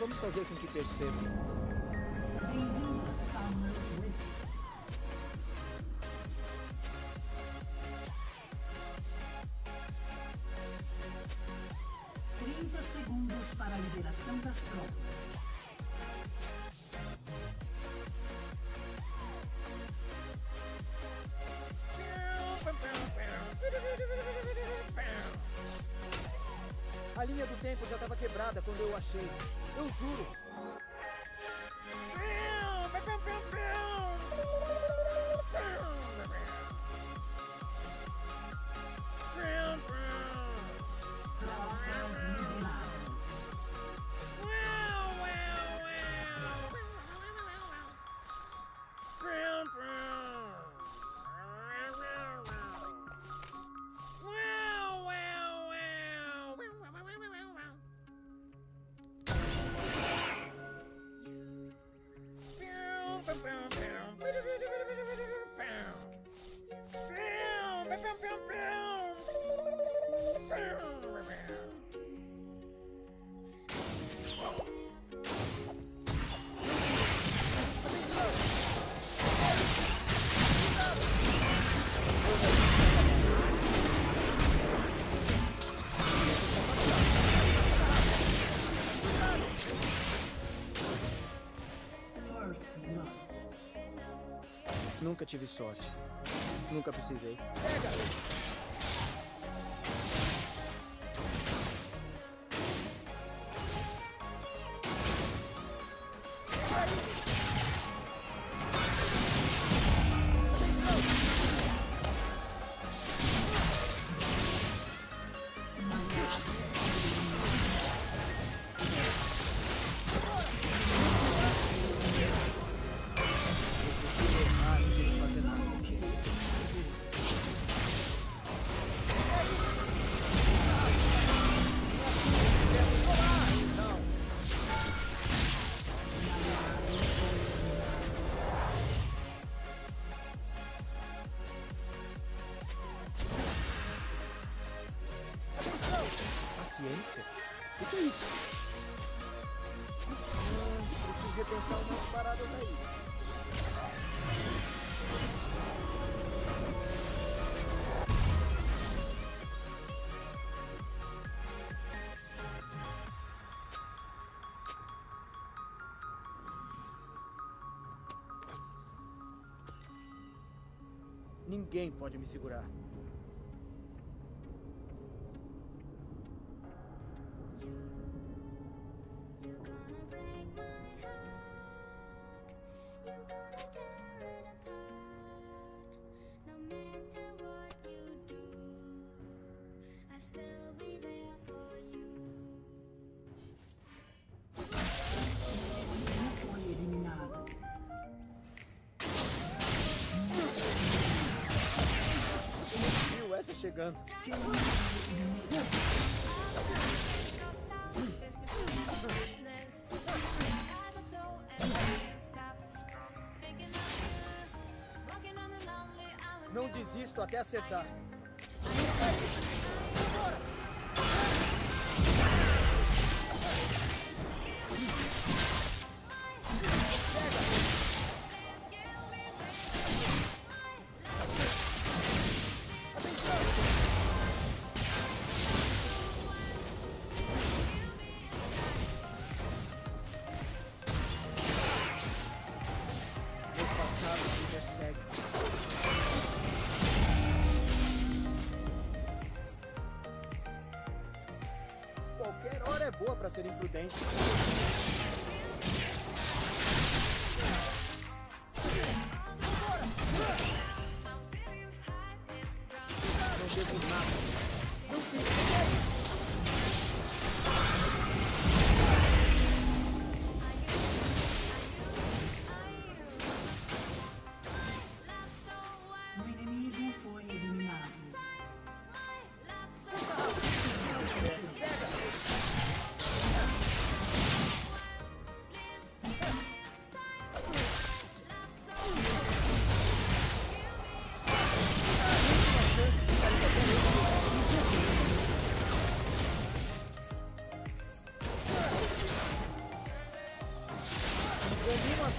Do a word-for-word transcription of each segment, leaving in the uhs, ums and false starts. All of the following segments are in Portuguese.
Vamos fazer com que percebam. Bem-vindos a mais um episódio. trinta segundos para a liberação das tropas. A linha do tempo já estava quebrada quando eu achei. Eu juro. Nunca tive sorte. Nunca precisei. Pega! Ciência? O que é isso? Hum, preciso repensar umas paradas aí. Ninguém pode me segurar. Chegando. Não desisto até acertar. Segue. ser imprudente. Não chego em nada. Não fiz.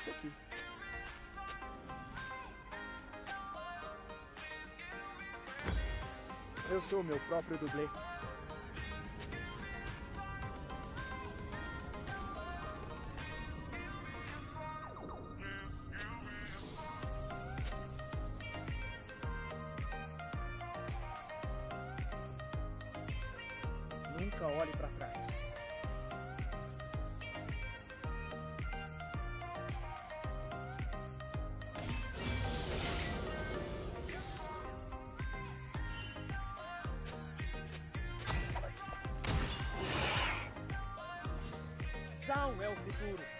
Isso aqui. Eu sou o meu próprio dublê. Nunca olhe para trás. É o futuro.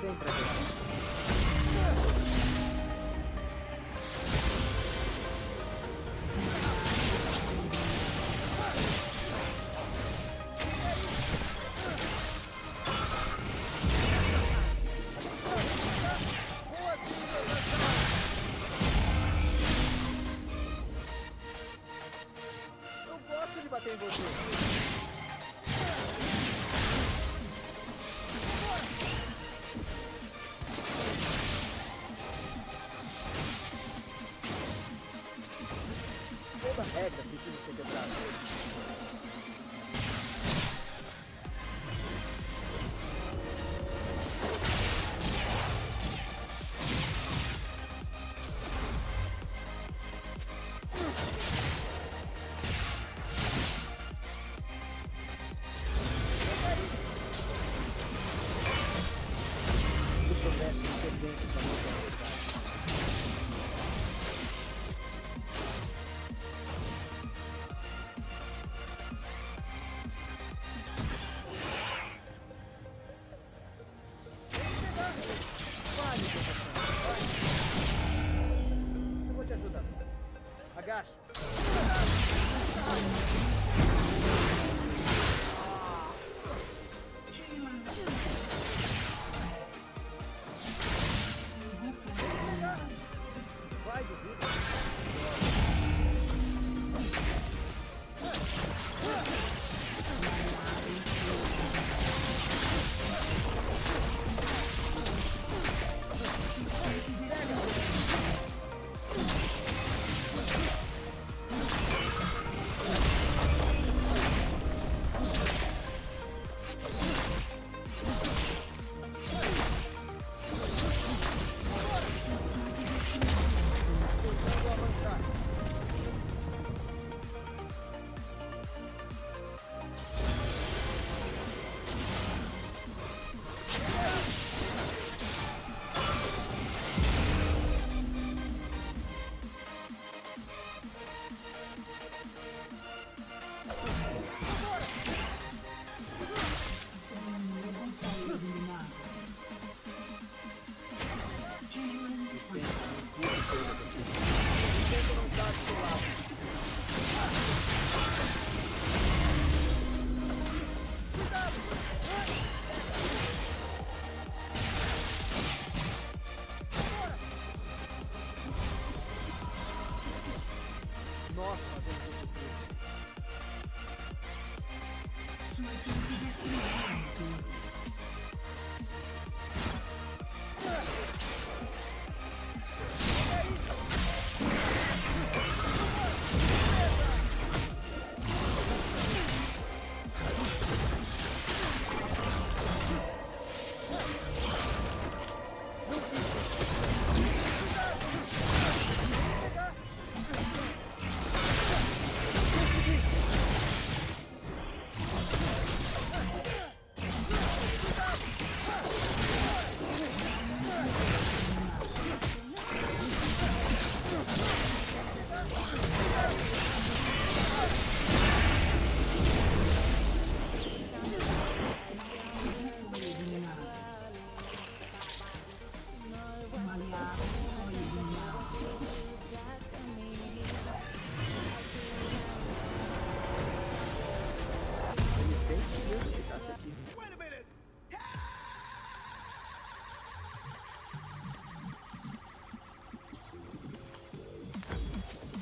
Sempre eu gosto de bater em você. Regra precisa ser quebrada. O progresso depende só da velocidade. Agacha. Vai, duvido. Pega. nós fazemos o futuro. Sua equipe destruiu.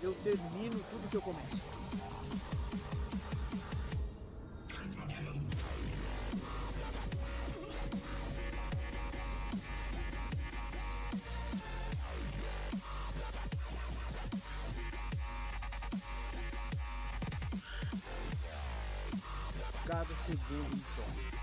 Eu termino tudo que eu começo. Cada segundo então.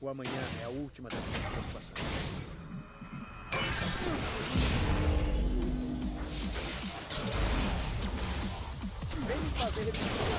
O amanhã é a última das minhas preocupações. Vem fazer ele.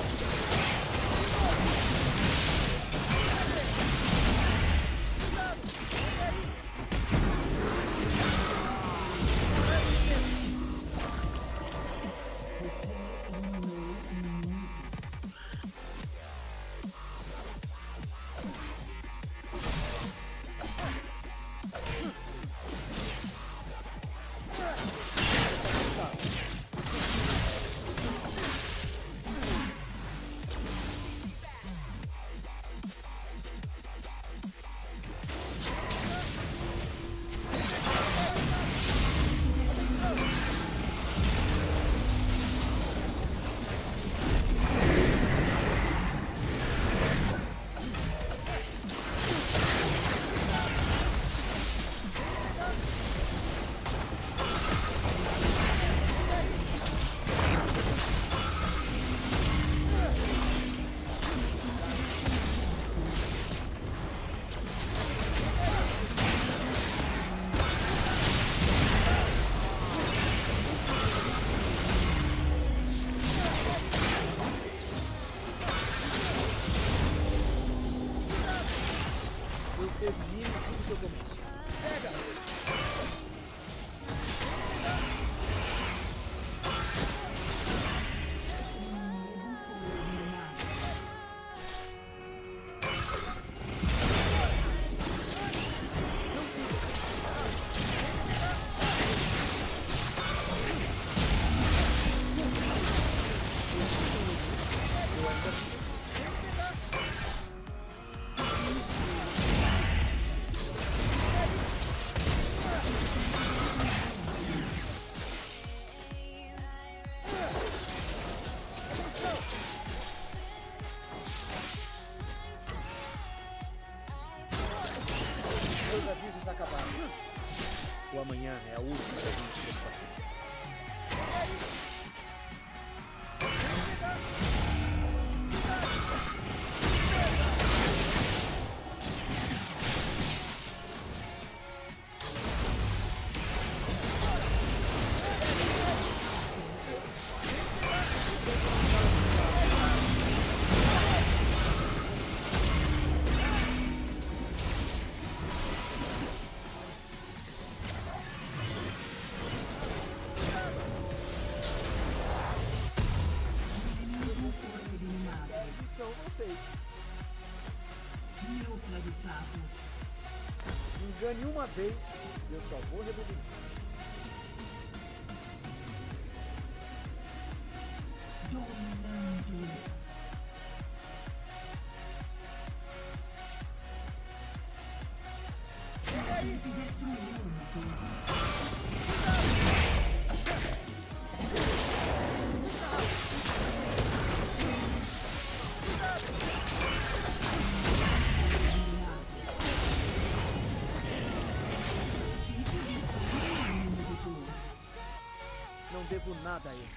amanhã é a última da gente ter paciência. Engane uma vez e eu só vou rebobinar. Dominando. Não devo nada a eles.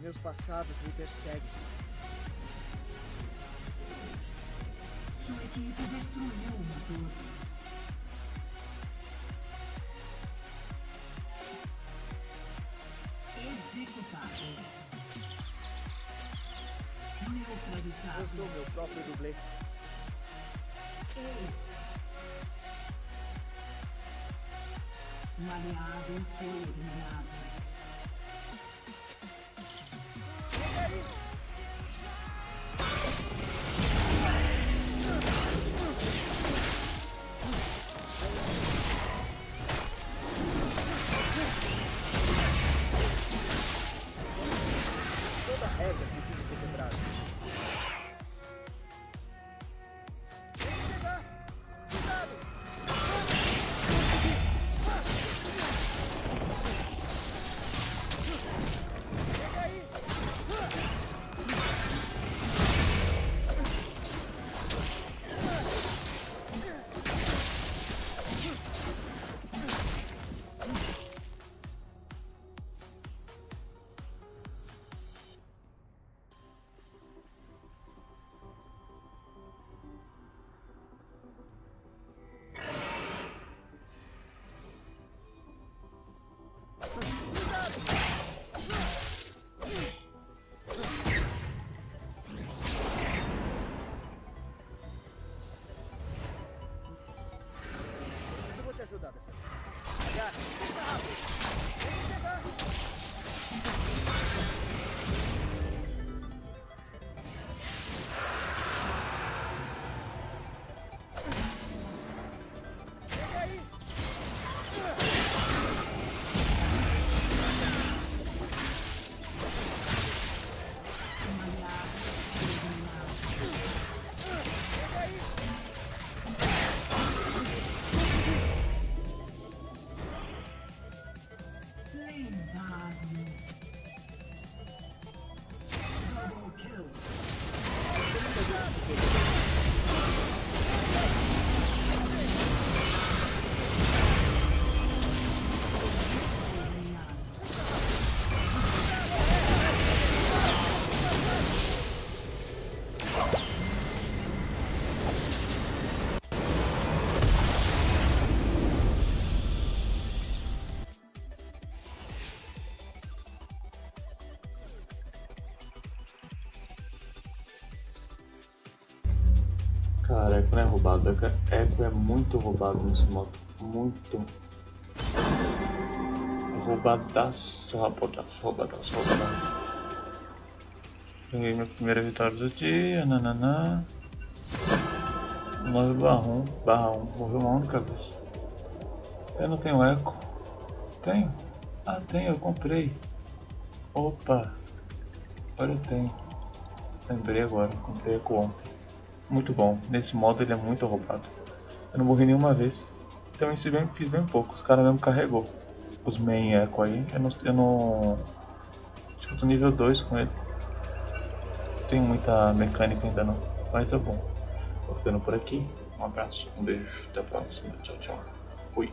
Meus passados me perseguem. Sua equipe destruiu uma torre. Executado. Neutralizado. Eu sou meu próprio dublê. Ex. Maleado foi eliminado. Cara, Ekko não é roubado. Ekko é muito roubado nesse modo. Muito. Roubadaço, rapaz. Roubadaço, roubadaço. Peguei minha primeira vitória do dia. Nananã. nove barra um barra um. Morreu uma única vez. Eu não tenho Ekko. Tenho? Ah, tenho. Eu comprei. Opa. Agora eu tenho. Lembrei agora. Comprei Ekko ontem. Muito bom. Nesse modo ele é muito roubado. Eu não morri nenhuma vez. Então isso bem, fiz bem pouco. Os caras mesmo carregou. Os main Ekko aí. Eu não, eu não... Acho que eu tô nível dois com ele. Não tem muita mecânica ainda não. Mas é bom. Vou ficando por aqui. Um abraço, um beijo. Até a próxima. Tchau, tchau. Fui.